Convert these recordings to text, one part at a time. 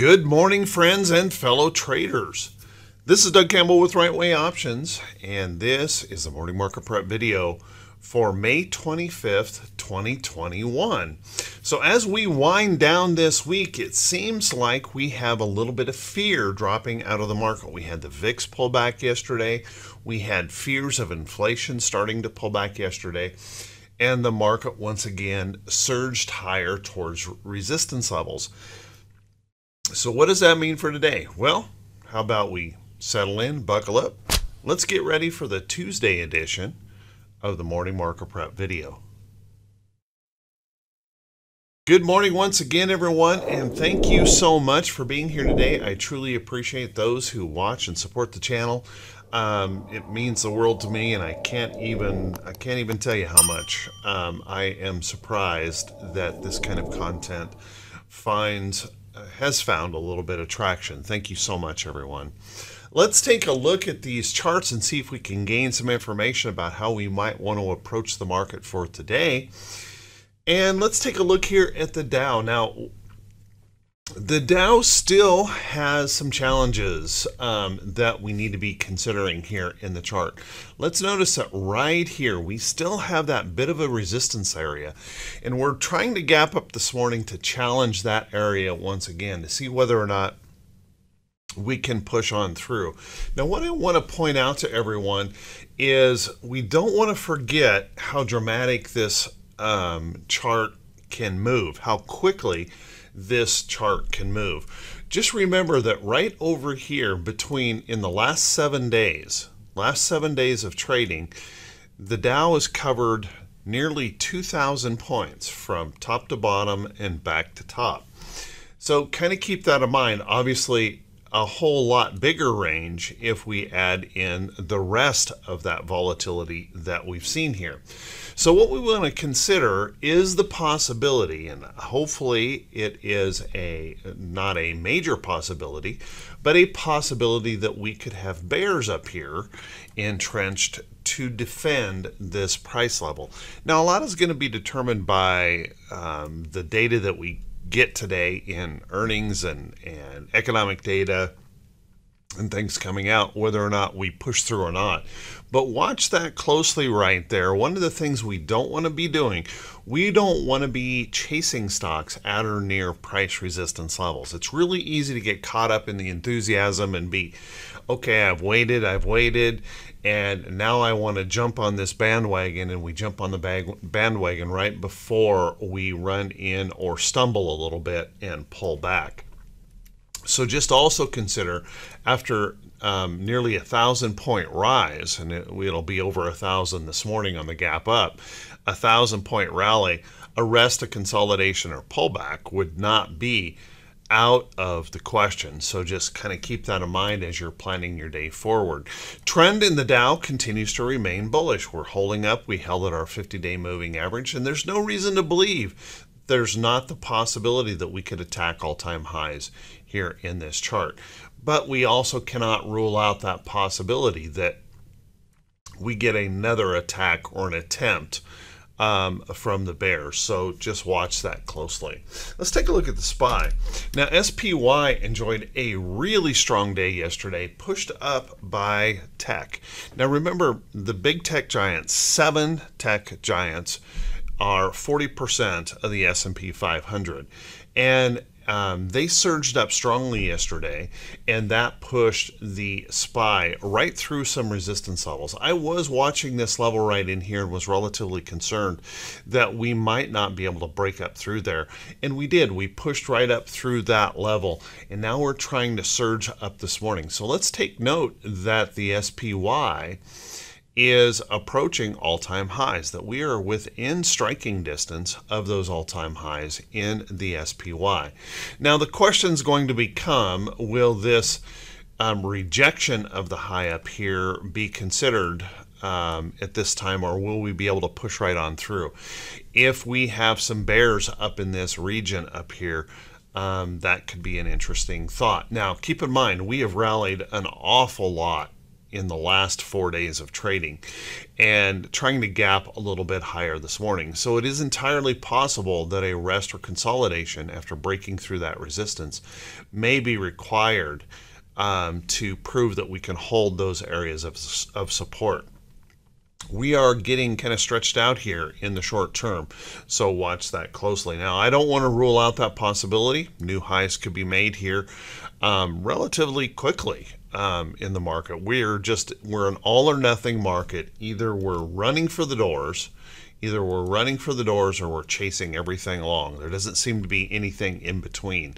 Good morning, friends and fellow traders. This is Doug Campbell with Right Way Options, and this is the Morning Market Prep video for May 25th, 2021. So as we wind down this week, it seems like we have a little bit of fear dropping out of the market. We had the VIX pull back yesterday. We had fears of inflation starting to pull back yesterday. And the market once again surged higher towards resistance levels. So what does that mean for today? Well, how about we settle in, buckle up. Let's get ready for the Tuesday edition of the Morning Market Prep video. Good morning once again, everyone, and thank you so much for being here today. I truly appreciate those who watch and support the channel. It means the world to me, and I can't even tell you how much. I am surprised that this kind of content has found a little bit of traction. Thank you so much, everyone. Let's take a look at these charts and see if we can gain some information about how we might want to approach the market for today. And let's take a look here at the Dow. Now, the Dow still has some challenges that we need to be considering here in the chart. Let's notice that right here, we still have that bit of a resistance area. And we're trying to gap up this morning to challenge that area once again to see whether or not we can push on through. Now, what I want to point out to everyone is we don't want to forget how dramatic this chart can move, how quickly this chart can move. Just remember that right over here between in the last seven days of trading, the Dow has covered nearly 2,000 points from top to bottom and back to top. So kind of keep that in mind. Obviously, a whole lot bigger range if we add in the rest of that volatility that we've seen here. So what we want to consider is the possibility, and hopefully it is not a major possibility, but a possibility that we could have bears up here entrenched to defend this price level. Now, a lot is going to be determined by the data that we get today in earnings and economic data and things coming out, whether or not we push through or not. But watch that closely right there. One of the things we don't want to be doing, we don't want to be chasing stocks at or near price resistance levels. It's really easy to get caught up in the enthusiasm and be, okay, I've waited, and now I want to jump on this bandwagon, and we jump on the bandwagon right before we run in or stumble a little bit and pull back. So just also consider, after nearly 1,000-point rise, and it'll be over 1,000 this morning on the gap up, 1,000-point rally, arrest, a consolidation, or pullback would not be out of the question. So just kind of keep that in mind as you're planning your day forward. Trend in the Dow continues to remain bullish. We're holding up. We held at our 50-day moving average, and there's no reason to believe there's not the possibility that we could attack all-time highs here in this chart. But we also cannot rule out that possibility that we get another attack or an attempt from the bears. So just watch that closely. Let's take a look at the SPY. Now, SPY enjoyed a really strong day yesterday, pushed up by tech. Now, remember, the big tech giants, 7 tech giants, are 40% of the S&P 500. And they surged up strongly yesterday, and that pushed the SPY right through some resistance levels. I was watching this level right in here and was relatively concerned that we might not be able to break up through there. And we did. We pushed right up through that level, and now we're trying to surge up this morning. So let's take note that the SPY is approaching all-time highs, that we are within striking distance of those all-time highs in the SPY. Now, the question is going to become, will this rejection of the high up here be considered at this time, or will we be able to push right on through? If we have some bears up in this region up here, that could be an interesting thought. Now, keep in mind, we have rallied an awful lot in the last 4 days of trading and trying to gap a little bit higher this morning. So it is entirely possible that a rest or consolidation after breaking through that resistance may be required to prove that we can hold those areas of support. We are getting kind of stretched out here in the short term, so watch that closely. Now, I don't want to rule out that possibility. New highs could be made here relatively quickly in the market. We're an all or nothing market. Either we're running for the doors, or we're chasing everything along. There doesn't seem to be anything in between.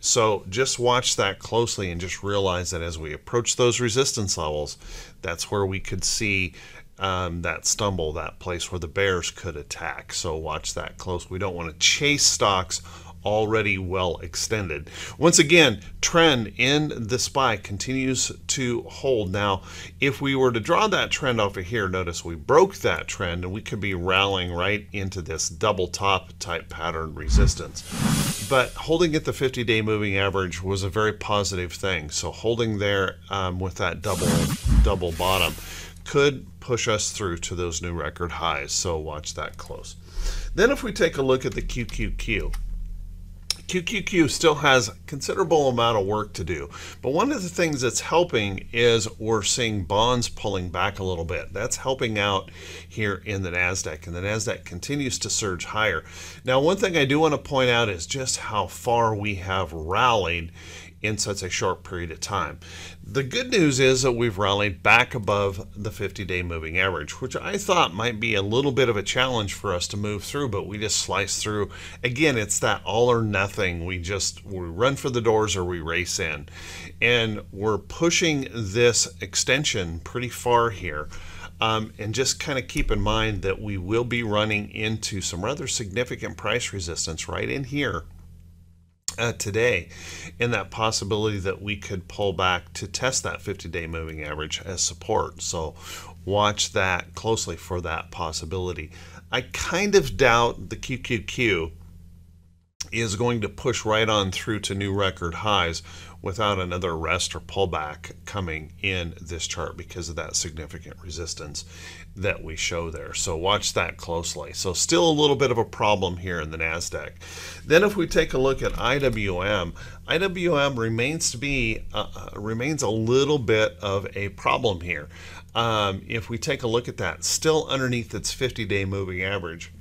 So just watch that closely and just realize that as we approach those resistance levels, that's where we could see that stumble, that place where the bears could attack. So watch that close. We don't want to chase stocks already well extended. Once again, trend in the SPY continues to hold. Now, if we were to draw that trend off of here, notice we broke that trend and we could be rallying right into this double top type pattern resistance. But holding at the 50-day moving average was a very positive thing. So holding there with that double bottom could push us through to those new record highs. So watch that close. Then if we take a look at the QQQ, QQQ still has a considerable amount of work to do, but one of the things that's helping is we're seeing bonds pulling back a little bit. That's helping out here in the NASDAQ, and the NASDAQ continues to surge higher. Now, one thing I do want to point out is just how far we have rallied in such a short period of time. The good news is that we've rallied back above the 50-day moving average, which I thought might be a little bit of a challenge for us to move through, but we just sliced through. Again, it's that all or nothing. We run for the doors or we race in. And we're pushing this extension pretty far here. And just kind of keep in mind that we will be running into some rather significant price resistance right in here today, and that possibility that we could pull back to test that 50-day moving average as support. So watch that closely for that possibility. I kind of doubt the QQQ is going to push right on through to new record highs without another rest or pullback coming in this chart because of that significant resistance that we show there. So watch that closely. So still a little bit of a problem here in the NASDAQ. Then if we take a look at IWM, IWM remains a little bit of a problem here. If we take a look at that, still underneath its 50-day moving average,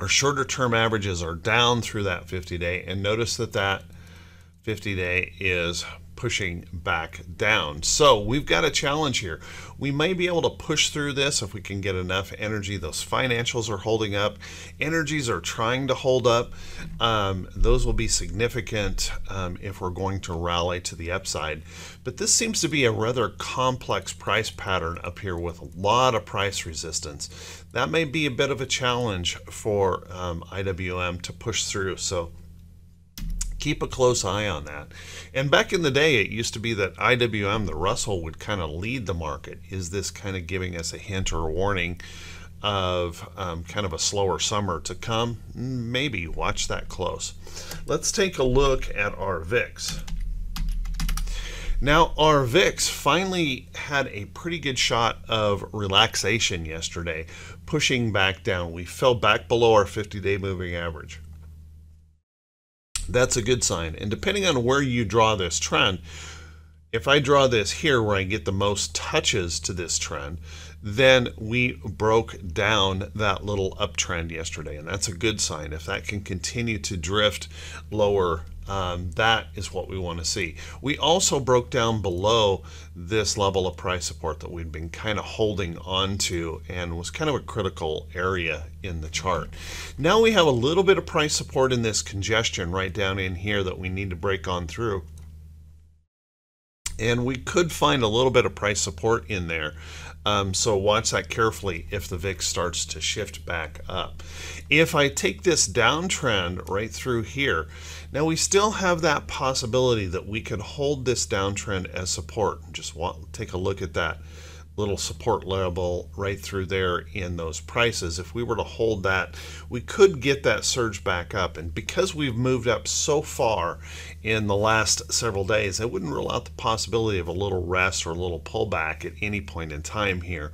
our shorter term averages are down through that 50-day, and notice that that 50-day is pushing back down. So we've got a challenge here. We may be able to push through this if we can get enough energy. Those financials are holding up. Energies are trying to hold up. Those will be significant if we're going to rally to the upside. But this seems to be a rather complex price pattern up here with a lot of price resistance. That may be a bit of a challenge for IWM to push through. So keep a close eye on that. And back in the day, it used to be that IWM, the Russell, would kind of lead the market. Is this kind of giving us a hint or a warning of kind of a slower summer to come? Maybe. Watch that close. Let's take a look at our VIX. Now, our VIX finally had a pretty good shot of relaxation yesterday, pushing back down. We fell back below our 50-day moving average. That's a good sign. And depending on where you draw this trend, if I draw this here where I get the most touches to this trend, then we broke down that little uptrend yesterday. And that's a good sign. If that can continue to drift lower, that is what we want to see. We also broke down below this level of price support that we'd been kind of holding on to and was kind of a critical area in the chart. Now we have a little bit of price support in this congestion right down in here that we need to break on through. And we could find a little bit of price support in there. So watch that carefully if the VIX starts to shift back up. If I take this downtrend right through here, now we still have that possibility that we could hold this downtrend as support. Just take a look at that little support level right through there in those prices. If we were to hold that, we could get that surge back up. And because we've moved up so far in the last several days, I wouldn't rule out the possibility of a little rest or a little pullback at any point in time here.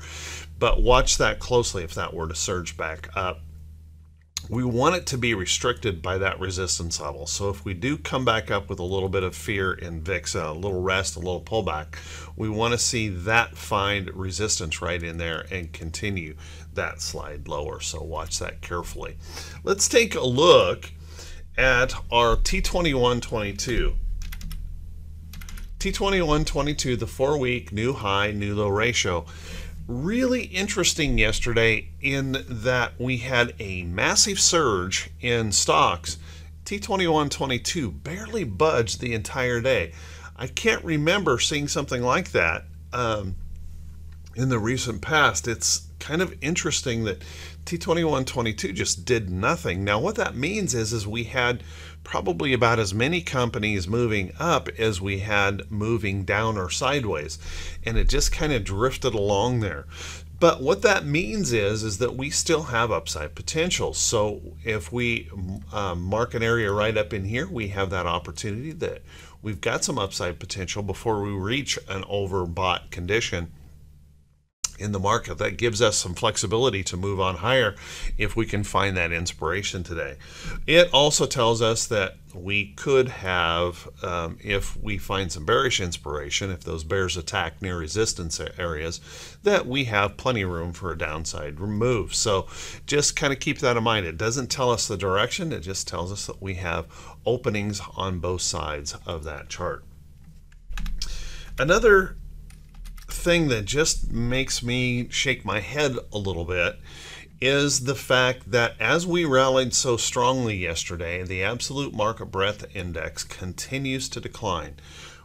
But watch that closely if that were to surge back up. We want it to be restricted by that resistance level. So if we do come back up with a little bit of fear in VIX, a little rest, a little pullback, we want to see that find resistance right in there and continue that slide lower. So watch that carefully. Let's take a look at our T2122. T2122, the 4-week new high, new low ratio. Really interesting yesterday in that we had a massive surge in stocks. T2122 barely budged the entire day. I can't remember seeing something like that in the recent past. It's kind of interesting that T2122 just did nothing. Now what that means is we had probably about as many companies moving up as we had moving down or sideways, and it just kind of drifted along there. But what that means is that we still have upside potential. So if we mark an area right up in here, we have that opportunity that we've got some upside potential before we reach an overbought condition in the market. That gives us some flexibility to move on higher if we can find that inspiration today. It also tells us that we could have, if we find some bearish inspiration, if those bears attack near resistance areas, that we have plenty of room for a downside move. So just kind of keep that in mind. It doesn't tell us the direction, it just tells us that we have openings on both sides of that chart. Another thing that just makes me shake my head a little bit is the fact that as we rallied so strongly yesterday, the absolute market breadth index continues to decline.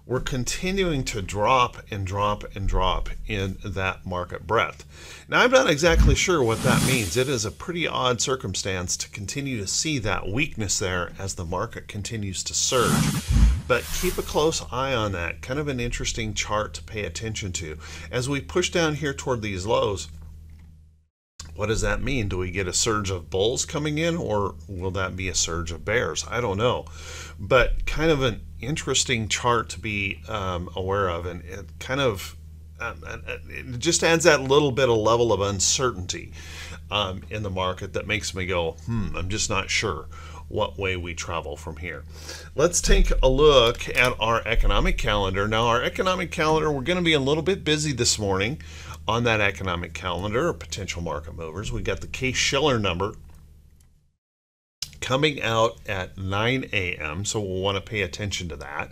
We're continuing to drop and drop and drop in that market breadth. Now, I'm not exactly sure what that means. It is a pretty odd circumstance to continue to see that weakness there as the market continues to surge. But keep a close eye on that. Kind of an interesting chart to pay attention to. As we push down here toward these lows, what does that mean? Do we get a surge of bulls coming in, or will that be a surge of bears? I don't know, but kind of an interesting chart to be aware of, and it kind of it just adds that little bit of level of uncertainty in the market that makes me go, I'm just not sure what way we travel from here. Let's take a look at our economic calendar. Now our economic calendar, we're going to be a little bit busy this morning on that economic calendar of potential market movers. We got the Case-Shiller number coming out at 9 a.m., so we'll want to pay attention to that.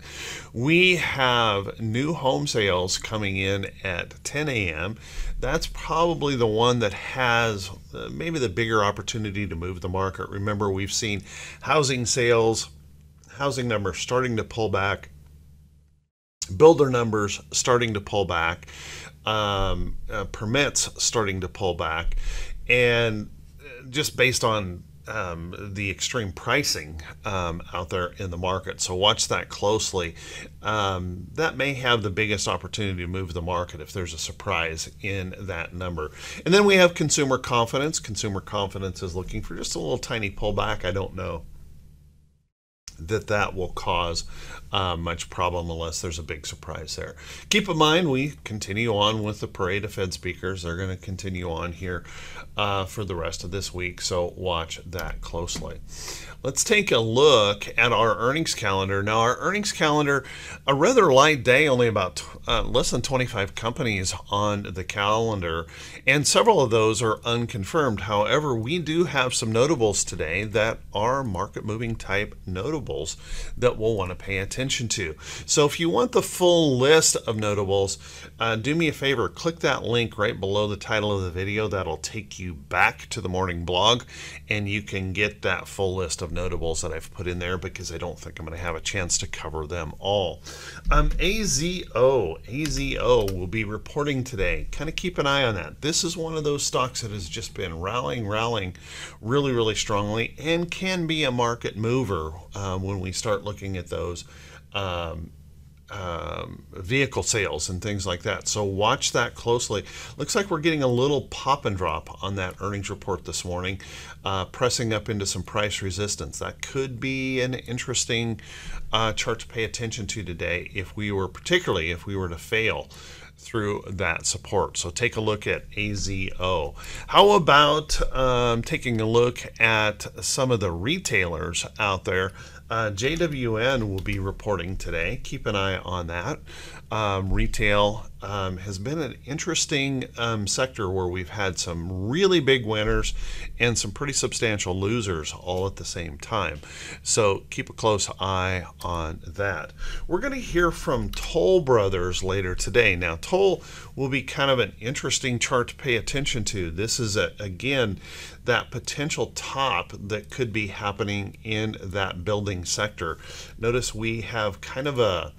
We have new home sales coming in at 10 a.m. That's probably the one that has maybe the bigger opportunity to move the market. Remember, we've seen housing sales, housing numbers starting to pull back, builder numbers starting to pull back, permits starting to pull back, and just based on the extreme pricing out there in the market. So watch that closely. That may have the biggest opportunity to move the market if there's a surprise in that number. And then we have consumer confidence. Consumer confidence is looking for just a little tiny pullback. I don't know that will cause much problem unless there's a big surprise there. Keep in mind, we continue on with the parade of Fed speakers. They're going to continue on here for the rest of this week, so watch that closely. Let's take a look at our earnings calendar. Now our earnings calendar, a rather light day, only about less than 25 companies on the calendar, and several of those are unconfirmed. However, we do have some notables today that are market moving type notables that we'll want to pay attention to. So if you want the full list of notables, do me a favor, click that link right below the title of the video. That'll take you back to the morning blog, and you can get that full list of notables that I've put in there, because I don't think I'm going to have a chance to cover them all. AZO will be reporting today. Kind of keep an eye on that. This is one of those stocks that has just been rallying really strongly, and can be a market mover when we start looking at those vehicle sales and things like that. So watch that closely. Looks like we're getting a little pop and drop on that earnings report this morning, pressing up into some price resistance. That could be an interesting chart to pay attention to today if we were, particularly if we were to fail through that support. So take a look at AZO. How about taking a look at some of the retailers out there? JWN will be reporting today. Keep an eye on that. Retail has been an interesting sector where we've had some really big winners and some pretty substantial losers all at the same time. So keep a close eye on that. We're going to hear from Toll Brothers later today. Now, Toll will be kind of an interesting chart to pay attention to. This is, again, that potential top that could be happening in that building sector. Notice we have kind of a,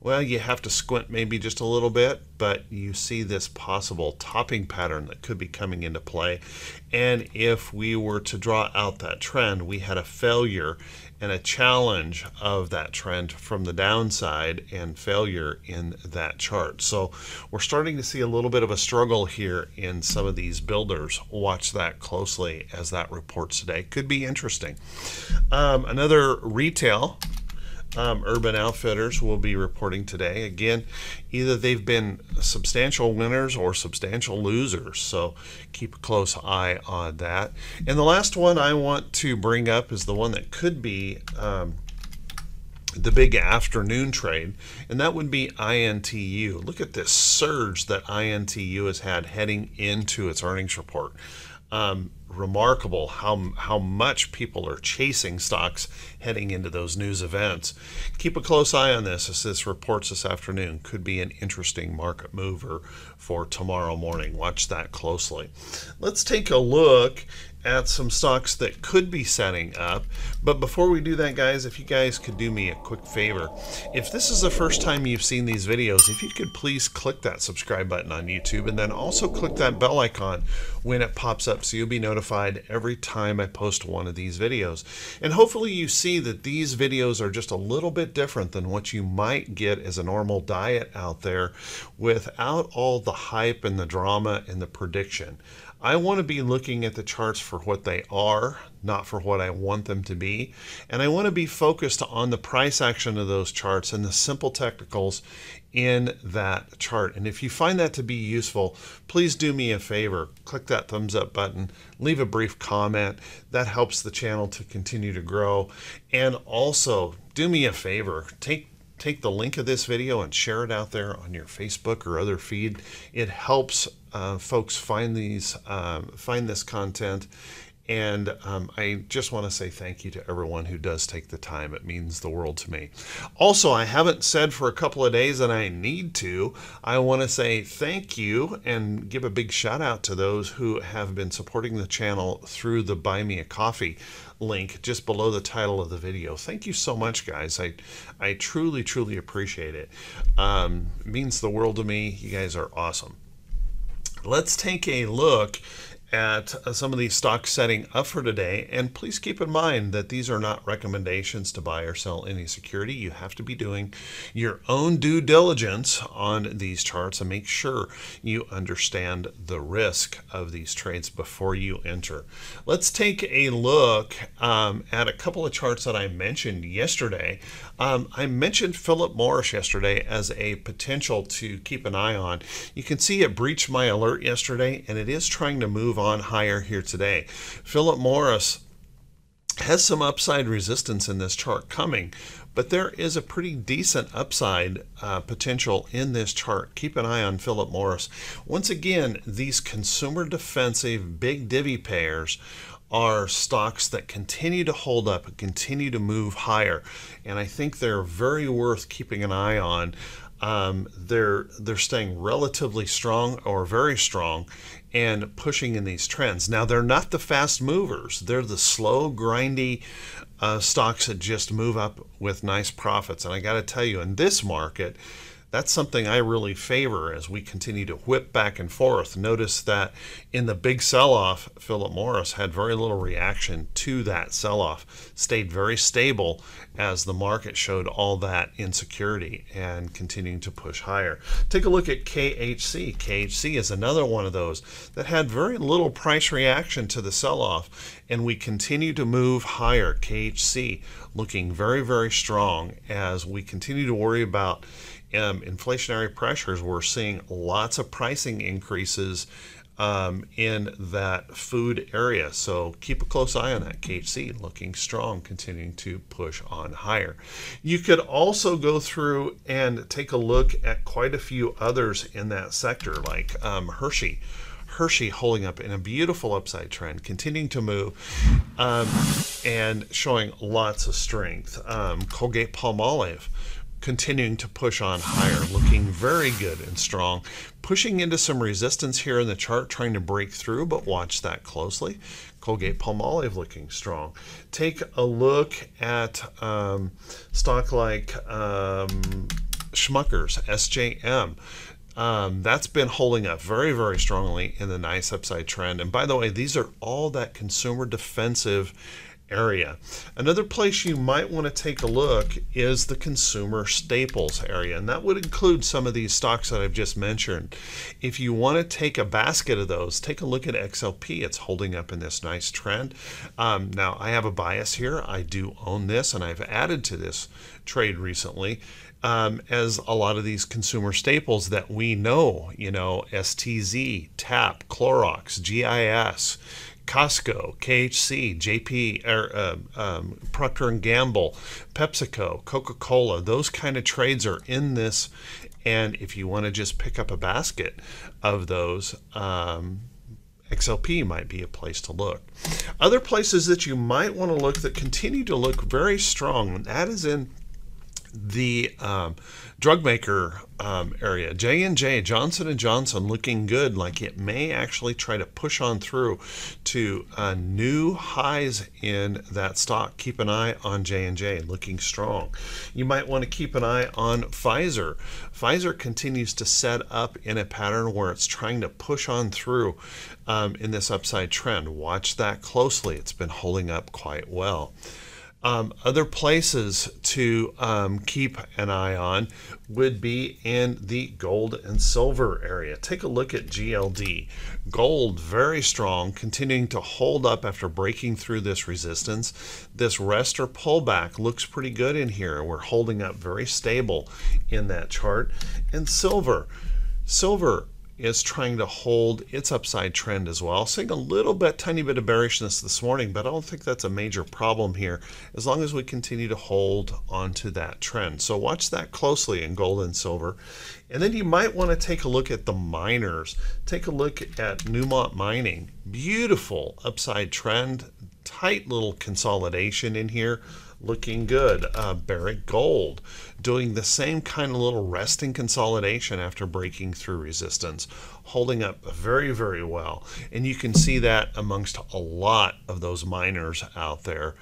well, you have to squint maybe just a little bit, but you see this possible topping pattern that could be coming into play. And if we were to draw out that trend, we had a failure and a challenge of that trend from the downside and failure in that chart. So we're starting to see a little bit of a struggle here in some of these builders. Watch that closely as that reports today. Could be interesting. Another retail, Urban Outfitters will be reporting today. Again, either they've been substantial winners or substantial losers, so keep a close eye on that. And the last one I want to bring up is the one that could be the big afternoon trade, and that would be INTU. Look at this surge that INTU has had heading into its earnings report. Remarkable how much people are chasing stocks heading into those news events. Keep a close eye on this as this reports this afternoon. Could be an interesting market mover for tomorrow morning. Watch that closely. Let's take a look at some stocks that could be setting up. But before we do that, guys, if you guys could do me a quick favor, if this is the first time you've seen these videos, if you could please click that subscribe button on YouTube and then also click that bell icon when it pops up so you'll be notified every time I post one of these videos. And hopefully you see that these videos are just a little bit different than what you might get as a normal diet out there without all the hype and the drama and the prediction. I want to be looking at the charts for what they are, not for what I want them to be. And I want to be focused on the price action of those charts and the simple technicals in that chart. And if you find that to be useful, please do me a favor, click that thumbs up button, leave a brief comment. That helps the channel to continue to grow. And also do me a favor, take the link of this video and share it out there on your Facebook or other feed. It helps folks find these, find this content. And I just want to say thank you to everyone who does take the time. It means the world to me. Also, I haven't said for a couple of days, and I need to. I want to say thank you and give a big shout out to those who have been supporting the channel through the Buy Me a Coffee link just below the title of the video. Thank you so much, guys. I truly, truly appreciate it. It means the world to me. You guys are awesome. Let's take a look at some of these stocks setting up for today, and please keep in mind that these are not recommendations to buy or sell any security. You have to be doing your own due diligence on these charts and make sure you understand the risk of these trades before you enter. Let's take a look at a couple of charts that I mentioned yesterday. I mentioned Philip Morris yesterday as a potential to keep an eye on. You can see it breached my alert yesterday, and it is trying to move on higher here today. Philip Morris has some upside resistance in this chart coming, but there is a pretty decent upside potential in this chart. Keep an eye on Philip Morris. Once again, these consumer defensive big divvy payers are stocks that continue to hold up and continue to move higher, and I think they're very worth keeping an eye on. They're staying relatively strong or very strong and pushing in these trends. Now, they're not the fast movers. They're the slow, grindy stocks that just move up with nice profits. And I got to tell you, in this market, That's something I really favor as we continue to whip back and forth. Notice that in the big sell-off, Philip Morris had very little reaction to that sell-off, stayed very stable as the market showed all that insecurity and continuing to push higher. Take a look at KHC. KHC is another one of those that had very little price reaction to the sell-off, and we continue to move higher. KHC looking very, very strong as we continue to worry about inflationary pressures. We're seeing lots of pricing increases in that food area. So keep a close eye on that. KHC looking strong, continuing to push on higher. You could also go through and take a look at quite a few others in that sector, like Hershey. Hershey holding up in a beautiful upside trend, continuing to move and showing lots of strength. Colgate Palmolive continuing to push on higher, looking very good and strong, pushing into some resistance here in the chart, trying to break through, but watch that closely. Colgate Palmolive looking strong. Take a look at stock like Schmucker's, SJM. That's been holding up very, very strongly in the nice upside trend. And by the way, these are all that consumer defensive area. Another place you might want to take a look is the consumer staples area, and that would include some of these stocks that I've just mentioned. If you want to take a basket of those, take a look at XLP. It's holding up in this nice trend. Now I have a bias here. I do own this, and I've added to this trade recently, as a lot of these consumer staples that we know, you know, STZ, TAP, Clorox, GIS, Costco, KHC, JP, Procter & Gamble, PepsiCo, Coca-Cola, those kind of trades are in this. And if you want to just pick up a basket of those, XLP might be a place to look. Other places that you might want to look that continue to look very strong, and that is in the drug maker area. J&J, Johnson & Johnson, looking good, like it may actually try to push on through to new highs in that stock. Keep an eye on J&J, looking strong. You might want to keep an eye on Pfizer. Pfizer continues to set up in a pattern where it's trying to push on through in this upside trend. Watch that closely. It's been holding up quite well. Other places to keep an eye on would be in the gold and silver area. Take a look at GLD. Gold very strong, continuing to hold up after breaking through this resistance. This rest or pullback looks pretty good in here. We're holding up very stable in that chart. And silver. Silver is trying to hold its upside trend as well. Seeing a little bit, tiny bit of bearishness this morning, but I don't think that's a major problem here as long as we continue to hold onto that trend. So watch that closely in gold and silver. And then you might want to take a look at the miners. Take a look at Newmont Mining. Beautiful upside trend, tight little consolidation in here, looking good. Barrick Gold doing the same kind of little resting consolidation after breaking through resistance, holding up very, very well. And you can see that amongst a lot of those miners out there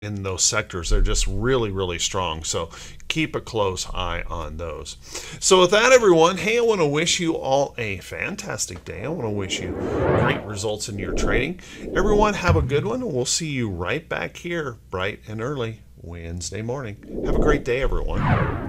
in those sectors. They're just really, really strong. So keep a close eye on those. So with that, everyone, hey, I want to wish you all a fantastic day. I want to wish you great results in your trading. Everyone, have a good one. We'll see you right back here bright and early Wednesday morning. Have a great day, everyone.